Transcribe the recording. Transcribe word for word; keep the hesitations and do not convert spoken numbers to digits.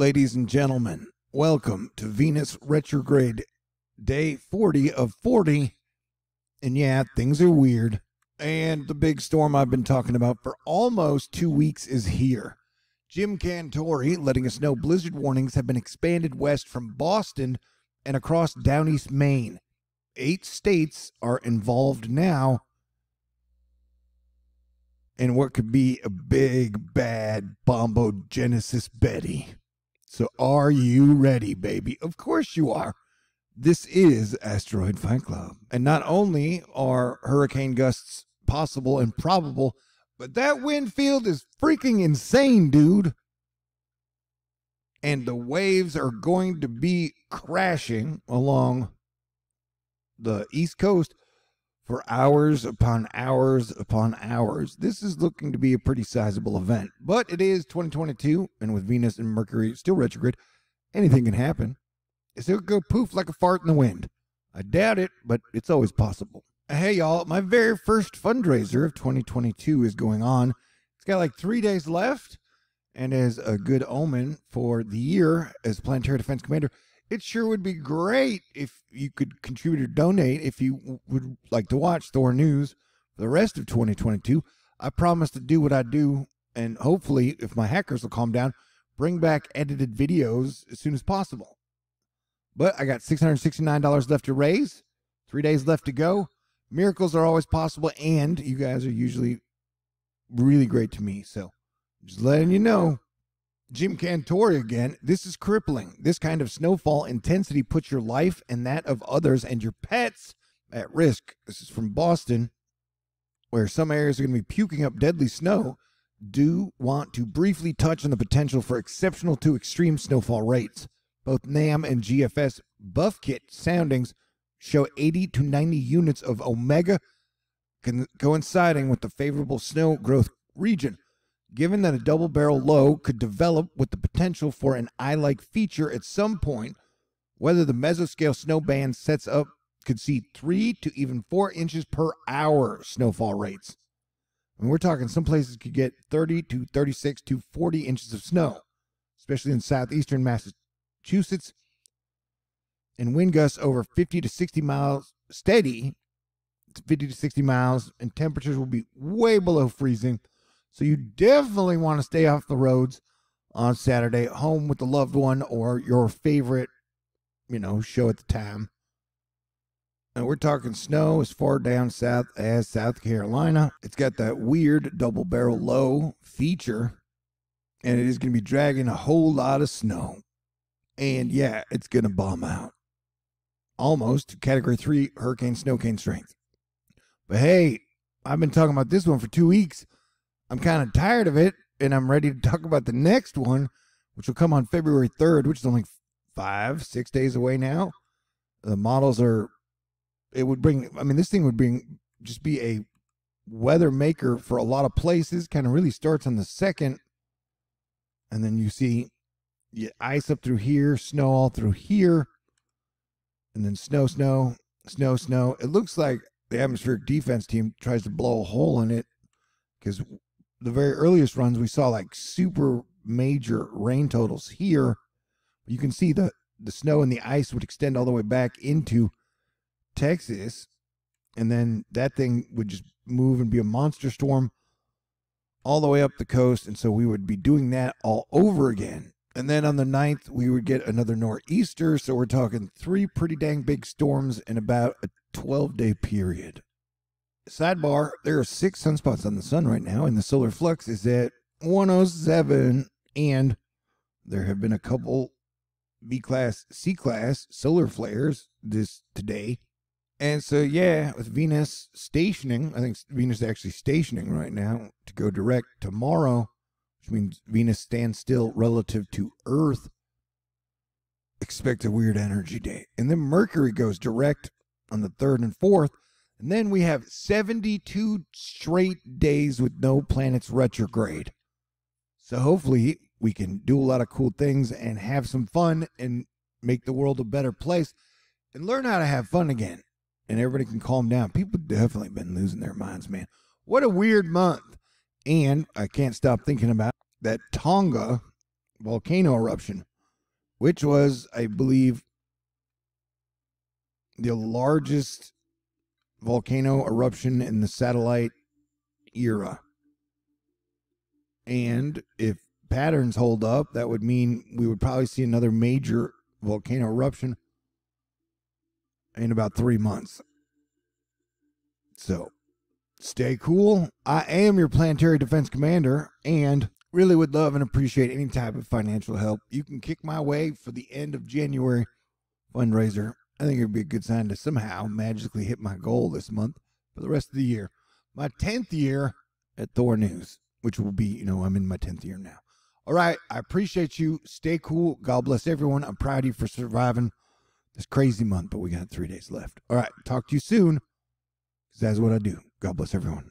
Ladies and gentlemen, welcome to Venus Retrograde, day forty of forty. And yeah, things are weird. And the big storm I've been talking about for almost two weeks is here. Jim Cantore letting us know blizzard warnings have been expanded west from Boston and across down east Maine. Eight states are involved now in what could be a big, bad bombogenesis Betty. So are you ready, baby? Of course you are. This is Asteroid Fight Club. And not only are hurricane gusts possible and probable, but that wind field is freaking insane, dude. And the waves are going to be crashing along the East Coast for hours upon hours upon hours. This is looking to be a pretty sizable event, but it is twenty twenty-two, and with Venus and Mercury still retrograde, anything can happen. It'll go poof like a fart in the wind. I doubt it, but it's always possible. Hey y'all, my very first fundraiser of twenty twenty-two is going on. It's got like three days left, and as a good omen for the year as Planetary Defense Commander, it sure would be great if you could contribute or donate if you would like to watch Thor News for the rest of twenty twenty-two. I promise to do what I do, and hopefully, if my hackers will calm down, bring back edited videos as soon as possible. But I got six hundred sixty-nine dollars left to raise, three days left to go. Miracles are always possible, and you guys are usually really great to me, so just letting you know. Jim Cantore again. This is crippling. This kind of snowfall intensity puts your life and that of others and your pets at risk. This is from Boston, where some areas are going to be puking up deadly snow. Do want to briefly touch on the potential for exceptional to extreme snowfall rates. Both NAM and G F S buff kit soundings show eighty to ninety units of omega coinciding with the favorable snow growth region. Given that a double barrel low could develop with the potential for an eye-like feature at some point, whether the mesoscale snow band sets up could see three to even four inches per hour snowfall rates. I mean, we're talking some places could get thirty to thirty-six to forty inches of snow, especially in southeastern Massachusetts, and wind gusts over fifty to sixty miles steady, fifty to sixty miles, and temperatures will be way below freezing. So you definitely want to stay off the roads on Saturday, home with the loved one or your favorite, you know, show at the time. And we're talking snow as far down south as South Carolina. It's got that weird double barrel low feature, and it is going to be dragging a whole lot of snow. And yeah, it's going to bomb out. Almost category three hurricane snow cane strength. But hey, I've been talking about this one for two weeks. I'm kind of tired of it, and I'm ready to talk about the next one, which will come on February third, which is only five, six days away now. The models are, it would bring, I mean, this thing would bring, just be a weather maker for a lot of places. Kind of really starts on the second, and then you see you ice up through here, snow all through here, and then snow, snow, snow, snow. It looks like the atmospheric defense team tries to blow a hole in it, because the very earliest runs, we saw like super major rain totals here. You can see the, the snow and the ice would extend all the way back into Texas. And then that thing would just move and be a monster storm all the way up the coast. And so we would be doing that all over again. And then on the ninth, we would get another Nor'Easter. So we're talking three pretty dang big storms in about a twelve day period. Sidebar, there are six sunspots on the sun right now, and the solar flux is at one oh seven, and there have been a couple B-class, C-class solar flares this today. And so, yeah, with Venus stationing, I think Venus is actually stationing right now to go direct tomorrow, which means Venus stands still relative to Earth. Expect a weird energy day. And then Mercury goes direct on the third and fourth, and then we have seventy-two straight days with no planets retrograde. So hopefully we can do a lot of cool things and have some fun and make the world a better place and learn how to have fun again. And everybody can calm down. People definitely been losing their minds, man. What a weird month. And I can't stop thinking about that Tonga volcano eruption which was, I believe, the largest volcano eruption in the satellite era. And if patterns hold up, that would mean we would probably see another major volcano eruption in about three months. So stay cool. I am your planetary defense commander and really would love and appreciate any type of financial help you can kick my way for the end of January fundraiser. I think it would be a good sign to somehow magically hit my goal this month for the rest of the year. My tenth year at Thor News, which will be, you know, I'm in my tenth year now. All right. I appreciate you. Stay cool. God bless everyone. I'm proud of you for surviving this crazy month, but we got three days left. All right. Talk to you soon. Because that's what I do. God bless everyone.